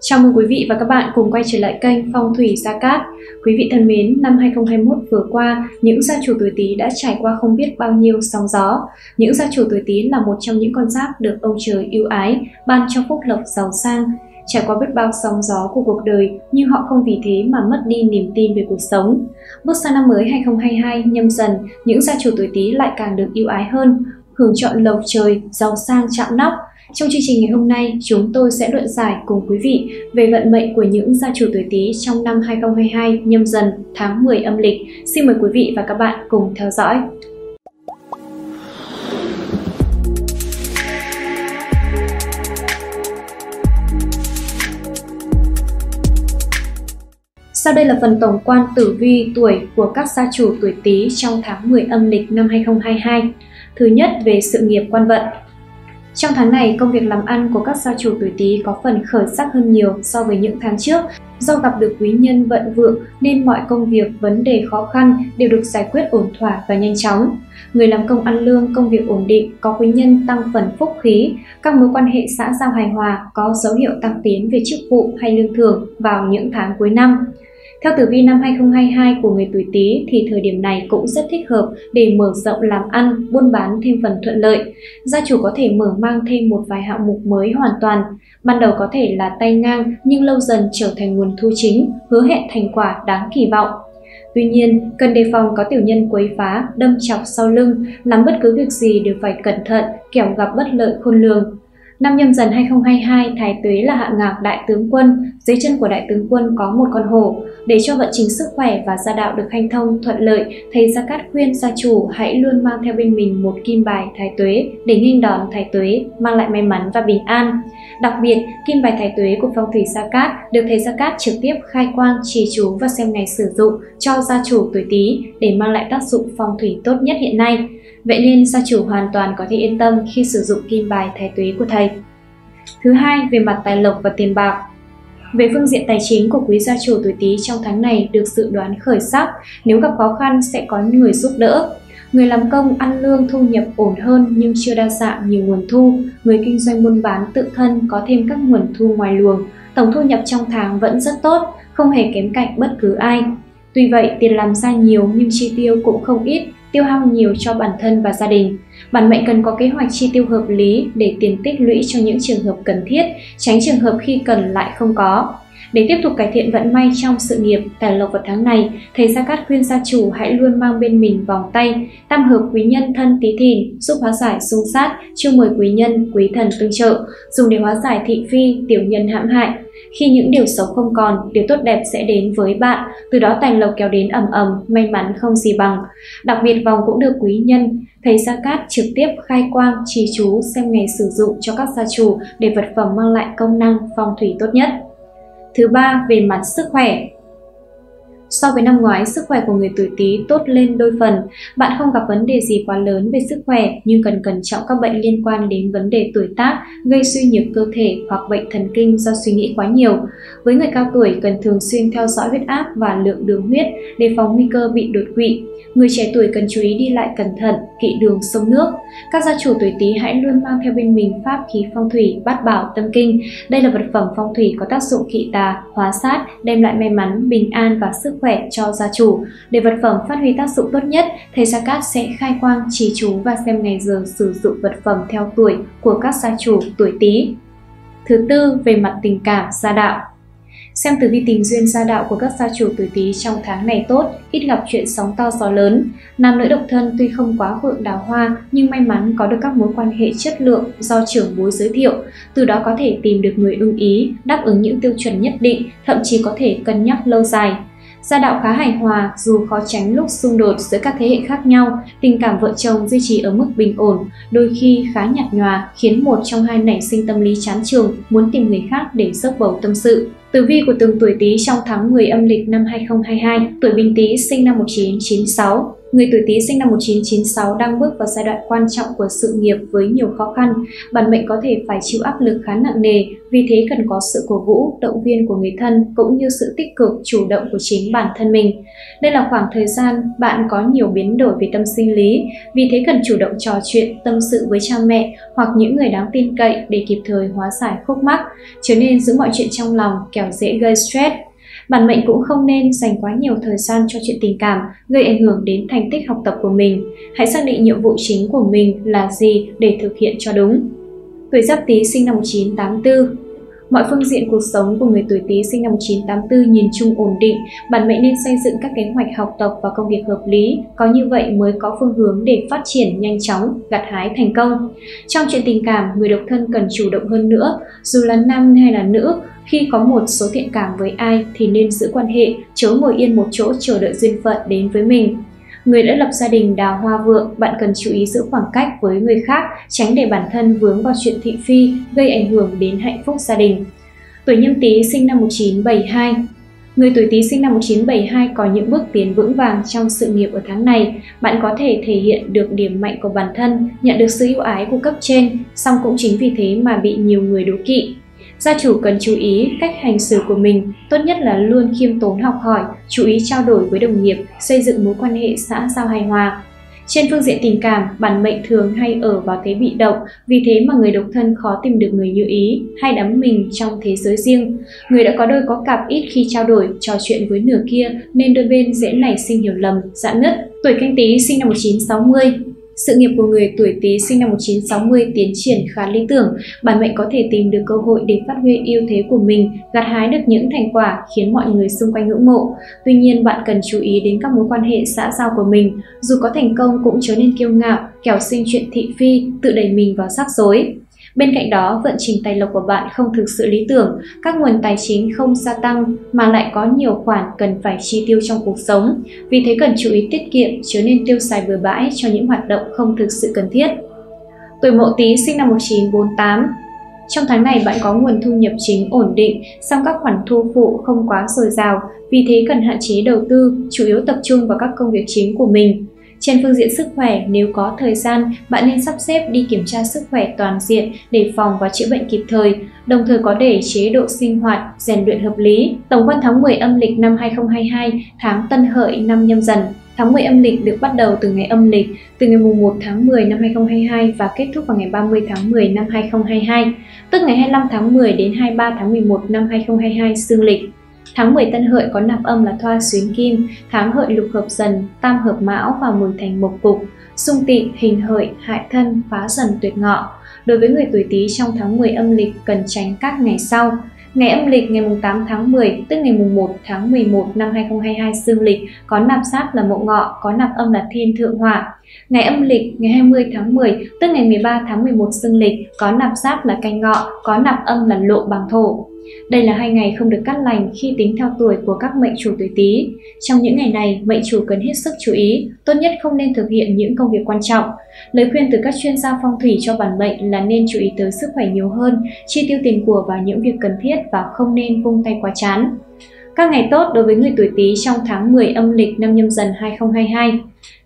Chào mừng quý vị và các bạn cùng quay trở lại kênh Phong Thủy Gia Cát. Quý vị thân mến, năm 2021 vừa qua, những gia chủ tuổi Tý đã trải qua không biết bao nhiêu sóng gió. Những gia chủ tuổi Tý là một trong những con giáp được ông trời ưu ái, ban cho phúc lộc giàu sang. Trải qua biết bao sóng gió của cuộc đời, nhưng họ không vì thế mà mất đi niềm tin về cuộc sống. Bước sang năm mới 2022 Nhâm Dần, những gia chủ tuổi Tý lại càng được ưu ái hơn, hưởng chọn lộc trời, giàu sang chạm nóc. Trong chương trình ngày hôm nay, chúng tôi sẽ luận giải cùng quý vị về vận mệnh của những gia chủ tuổi Tý trong năm 2022 Nhâm Dần tháng 10 âm lịch. Xin mời quý vị và các bạn cùng theo dõi. Sau đây là phần tổng quan tử vi tuổi của các gia chủ tuổi Tý trong tháng 10 âm lịch năm 2022. Thứ nhất, về sự nghiệp quan vận. Trong tháng này, công việc làm ăn của các gia chủ tuổi Tý có phần khởi sắc hơn nhiều so với những tháng trước. Do gặp được quý nhân vận vượng nên mọi công việc, vấn đề khó khăn đều được giải quyết ổn thỏa và nhanh chóng. Người làm công ăn lương, công việc ổn định, có quý nhân tăng phần phúc khí. Các mối quan hệ xã giao hài hòa có dấu hiệu tăng tiến về chức vụ hay lương thưởng vào những tháng cuối năm. Theo tử vi năm 2022 của người tuổi Tý thì thời điểm này cũng rất thích hợp để mở rộng làm ăn, buôn bán thêm phần thuận lợi. Gia chủ có thể mở mang thêm một vài hạng mục mới hoàn toàn. Ban đầu có thể là tay ngang nhưng lâu dần trở thành nguồn thu chính, hứa hẹn thành quả đáng kỳ vọng. Tuy nhiên, cần đề phòng có tiểu nhân quấy phá, đâm chọc sau lưng, làm bất cứ việc gì đều phải cẩn thận, kẻo gặp bất lợi khôn lường. Năm Nhâm Dần 2022, Thái Tuế là hạ ngạc Đại Tướng Quân, dưới chân của Đại Tướng Quân có một con hổ. Để cho vận trình sức khỏe và gia đạo được hanh thông thuận lợi, thầy Gia Cát khuyên gia chủ hãy luôn mang theo bên mình một kim bài Thái Tuế để nghênh đón Thái Tuế, mang lại may mắn và bình an. Đặc biệt, kim bài Thái Tuế của Phong Thủy Gia Cát được thầy Gia Cát trực tiếp khai quang, trì chú và xem ngày sử dụng cho gia chủ tuổi Tý để mang lại tác dụng phong thủy tốt nhất hiện nay. Vậy nên gia chủ hoàn toàn có thể yên tâm khi sử dụng kim bài Thái Tuế của thầy. Thứ hai, về mặt tài lộc và tiền bạc. Về phương diện tài chính của quý gia chủ tuổi Tý trong tháng này được dự đoán khởi sắc, nếu gặp khó khăn sẽ có người giúp đỡ. Người làm công ăn lương thu nhập ổn hơn nhưng chưa đa dạng nhiều nguồn thu, người kinh doanh buôn bán tự thân có thêm các nguồn thu ngoài luồng, tổng thu nhập trong tháng vẫn rất tốt, không hề kém cạnh bất cứ ai. Tuy vậy, tiền làm ra nhiều nhưng chi tiêu cũng không ít, tiêu hao nhiều cho bản thân và gia đình. Bản mệnh cần có kế hoạch chi tiêu hợp lý để tiền tích lũy cho những trường hợp cần thiết, tránh trường hợp khi cần lại không có. Để tiếp tục cải thiện vận may trong sự nghiệp, tài lộc vào tháng này, thầy Gia Cát khuyên gia chủ hãy luôn mang bên mình vòng tay, tam hợp quý nhân thân Tý Thìn, giúp hóa giải xung sát, chiêu mời quý nhân, quý thần tương trợ, dùng để hóa giải thị phi, tiểu nhân hãm hại. Khi những điều xấu không còn, điều tốt đẹp sẽ đến với bạn, từ đó tài lộc kéo đến ầm ầm, may mắn không gì bằng. Đặc biệt vòng cũng được quý nhân, thầy Gia Cát trực tiếp khai quang, trì chú, xem ngày sử dụng cho các gia chủ để vật phẩm mang lại công năng, phong thủy tốt nhất. Thứ ba, về mặt sức khỏe. So với năm ngoái, sức khỏe của người tuổi Tý tốt lên đôi phần. Bạn không gặp vấn đề gì quá lớn về sức khỏe nhưng cần cẩn trọng các bệnh liên quan đến vấn đề tuổi tác, gây suy nhược cơ thể hoặc bệnh thần kinh do suy nghĩ quá nhiều. Với người cao tuổi, cần thường xuyên theo dõi huyết áp và lượng đường huyết để phòng nguy cơ bị đột quỵ. Người trẻ tuổi cần chú ý đi lại cẩn thận, kỵ đường sông nước. Các gia chủ tuổi Tý hãy luôn mang theo bên mình pháp khí phong thủy Bát Bảo Tâm Kinh. Đây là vật phẩm phong thủy có tác dụng kỵ tà, hóa sát, đem lại may mắn, bình an và sức khỏe cho gia chủ. Để vật phẩm phát huy tác dụng tốt nhất, thầy Gia Cát sẽ khai quang, trì chú và xem ngày giờ sử dụng vật phẩm theo tuổi của các gia chủ tuổi Tý. Thứ tư, về mặt tình cảm, gia đạo. Xem tử vi tình duyên gia đạo của các gia chủ tuổi Tý trong tháng này tốt, ít gặp chuyện sóng to gió lớn. Nam nữ độc thân tuy không quá vượng đào hoa nhưng may mắn có được các mối quan hệ chất lượng do trưởng bối giới thiệu, từ đó có thể tìm được người ưng ý, đáp ứng những tiêu chuẩn nhất định, thậm chí có thể cân nhắc lâu dài. Gia đạo khá hài hòa, dù khó tránh lúc xung đột giữa các thế hệ khác nhau, tình cảm vợ chồng duy trì ở mức bình ổn, đôi khi khá nhạt nhòa, khiến một trong hai nảy sinh tâm lý chán chường, muốn tìm người khác để xốc bầu tâm sự. Tử vi của từng tuổi Tý trong tháng 10 âm lịch năm 2022. Tuổi Bính Tý sinh năm 1996. Người tuổi Tý sinh năm 1996 đang bước vào giai đoạn quan trọng của sự nghiệp với nhiều khó khăn. Bản mệnh có thể phải chịu áp lực khá nặng nề, vì thế cần có sự cổ vũ, động viên của người thân cũng như sự tích cực, chủ động của chính bản thân mình. Đây là khoảng thời gian bạn có nhiều biến đổi về tâm sinh lý, vì thế cần chủ động trò chuyện, tâm sự với cha mẹ hoặc những người đáng tin cậy để kịp thời hóa giải khúc mắc. Chớ nên giữ mọi chuyện trong lòng, kẻo dễ gây stress. Bản mệnh cũng không nên dành quá nhiều thời gian cho chuyện tình cảm, gây ảnh hưởng đến thành tích học tập của mình. Hãy xác định nhiệm vụ chính của mình là gì để thực hiện cho đúng. Tuổi Giáp Tý sinh năm 1984. Mọi phương diện cuộc sống của người tuổi Tý sinh năm 1984 nhìn chung ổn định, bản mệnh nên xây dựng các kế hoạch học tập và công việc hợp lý, có như vậy mới có phương hướng để phát triển nhanh chóng, gặt hái thành công. Trong chuyện tình cảm, người độc thân cần chủ động hơn nữa, dù là nam hay là nữ, khi có một số thiện cảm với ai thì nên giữ quan hệ, chớ ngồi yên một chỗ chờ đợi duyên phận đến với mình. Người đã lập gia đình đào hoa vượng, bạn cần chú ý giữ khoảng cách với người khác, tránh để bản thân vướng vào chuyện thị phi, gây ảnh hưởng đến hạnh phúc gia đình. Tuổi Nhâm Tý sinh năm 1972. Người tuổi Tý sinh năm 1972 có những bước tiến vững vàng trong sự nghiệp ở tháng này. Bạn có thể thể hiện được điểm mạnh của bản thân, nhận được sự ưu ái của cấp trên, song cũng chính vì thế mà bị nhiều người đố kỵ. Gia chủ cần chú ý cách hành xử của mình, tốt nhất là luôn khiêm tốn học hỏi, chú ý trao đổi với đồng nghiệp, xây dựng mối quan hệ xã giao hài hòa. Trên phương diện tình cảm, bản mệnh thường hay ở vào thế bị động, vì thế mà người độc thân khó tìm được người như ý, hay đắm mình trong thế giới riêng. Người đã có đôi có cặp ít khi trao đổi, trò chuyện với nửa kia nên đôi bên dễ nảy sinh hiểu lầm, rạn nứt. Tuổi Canh Tý sinh năm 1960. Sự nghiệp của người tuổi Tý sinh năm 1960 tiến triển khá lý tưởng, bản mệnh có thể tìm được cơ hội để phát huy ưu thế của mình, gặt hái được những thành quả khiến mọi người xung quanh ngưỡng mộ. Tuy nhiên, bạn cần chú ý đến các mối quan hệ xã giao của mình, dù có thành công cũng chớ nên kiêu ngạo, kẻo sinh chuyện thị phi, tự đẩy mình vào rắc rối. Bên cạnh đó, vận trình tài lộc của bạn không thực sự lý tưởng, các nguồn tài chính không gia tăng mà lại có nhiều khoản cần phải chi tiêu trong cuộc sống. Vì thế cần chú ý tiết kiệm, chớ nên tiêu xài bừa bãi cho những hoạt động không thực sự cần thiết. Tuổi Mậu Tý sinh năm 1948. Trong tháng này bạn có nguồn thu nhập chính ổn định, song các khoản thu phụ không quá dồi dào, vì thế cần hạn chế đầu tư, chủ yếu tập trung vào các công việc chính của mình. Trên phương diện sức khỏe, nếu có thời gian, bạn nên sắp xếp đi kiểm tra sức khỏe toàn diện để phòng và chữa bệnh kịp thời, đồng thời có để chế độ sinh hoạt, rèn luyện hợp lý. Tổng quan tháng 10 âm lịch năm 2022, tháng Tân Hợi năm Nhâm Dần. Tháng 10 âm lịch được bắt đầu từ ngày âm lịch, từ ngày 1 tháng 10 năm 2022 và kết thúc vào ngày 30 tháng 10 năm 2022, tức ngày 25 tháng 10 đến 23 tháng 11 năm 2022 dương lịch. Tháng 10 Tân Hợi có nạp âm là Thoa Xuyến Kim, tháng Hợi lục hợp Dần, tam hợp Mão và mùi thành mộc cục, xung tị, hình Hợi, hại thân, phá Dần, tuyệt Ngọ. Đối với người tuổi Tý trong tháng 10 âm lịch cần tránh các ngày sau. Ngày âm lịch ngày 8 tháng 10 tức ngày 1 tháng 11 năm 2022 dương lịch có nạp giáp là Mậu Ngọ, có nạp âm là Thiên Thượng Hỏa. Ngày âm lịch ngày 20 tháng 10 tức ngày 13 tháng 11 dương lịch có nạp giáp là Canh Ngọ, có nạp âm là Lộ Bằng Thổ. Đây là hai ngày không được cát lành khi tính theo tuổi của các mệnh chủ tuổi Tý. Trong những ngày này, mệnh chủ cần hết sức chú ý, tốt nhất không nên thực hiện những công việc quan trọng. Lời khuyên từ các chuyên gia phong thủy cho bản mệnh là nên chú ý tới sức khỏe nhiều hơn, chi tiêu tiền của vào những việc cần thiết và không nên vung tay quá chán. Các ngày tốt đối với người tuổi Tý trong tháng 10 âm lịch năm Nhâm Dần 2022.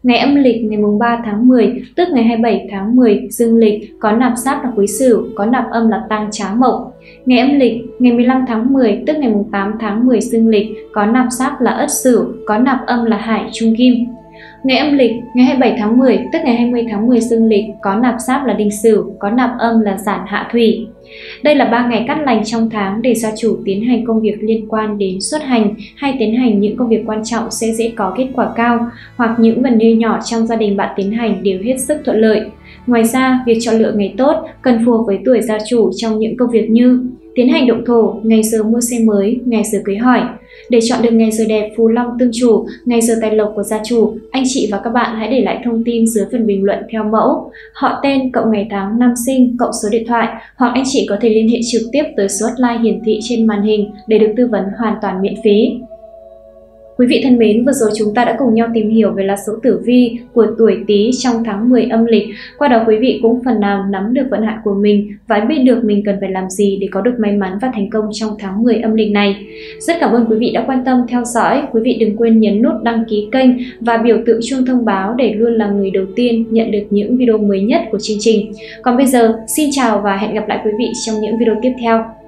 Ngày âm lịch ngày 3 tháng 10 tức ngày 27 tháng 10 dương lịch có nạp giáp là Quý Sửu, có nạp âm là Tang Trá Mộc. Ngày âm lịch ngày 15 tháng 10 tức ngày 8 tháng 10 dương lịch có nạp giáp là Ất Sửu, có nạp âm là Hải Trung Kim. Ngày âm lịch ngày 27 tháng 10 tức ngày 20 tháng 10 dương lịch có nạp giáp là Đinh Sửu, có nạp âm là Giản Hạ Thủy. Đây là 3 ngày cát lành trong tháng để gia chủ tiến hành công việc liên quan đến xuất hành hay tiến hành những công việc quan trọng sẽ dễ có kết quả cao, hoặc những vấn đề nhỏ trong gia đình bạn tiến hành đều hết sức thuận lợi. Ngoài ra, việc chọn lựa ngày tốt cần phù hợp với tuổi gia chủ trong những công việc như tiến hành động thổ, ngày giờ mua xe mới, ngày giờ cưới hỏi. Để chọn được ngày giờ đẹp phù long tương chủ, ngày giờ tài lộc của gia chủ, anh chị và các bạn hãy để lại thông tin dưới phần bình luận theo mẫu họ tên cộng ngày tháng năm sinh cộng số điện thoại, hoặc anh chị có thể liên hệ trực tiếp tới số hotline hiển thị trên màn hình để được tư vấn hoàn toàn miễn phí. Quý vị thân mến, vừa rồi chúng ta đã cùng nhau tìm hiểu về lá số tử vi của tuổi Tý trong tháng 10 âm lịch. Qua đó quý vị cũng phần nào nắm được vận hạn của mình và biết được mình cần phải làm gì để có được may mắn và thành công trong tháng 10 âm lịch này. Rất cảm ơn quý vị đã quan tâm theo dõi. Quý vị đừng quên nhấn nút đăng ký kênh và biểu tượng chuông thông báo để luôn là người đầu tiên nhận được những video mới nhất của chương trình. Còn bây giờ, xin chào và hẹn gặp lại quý vị trong những video tiếp theo.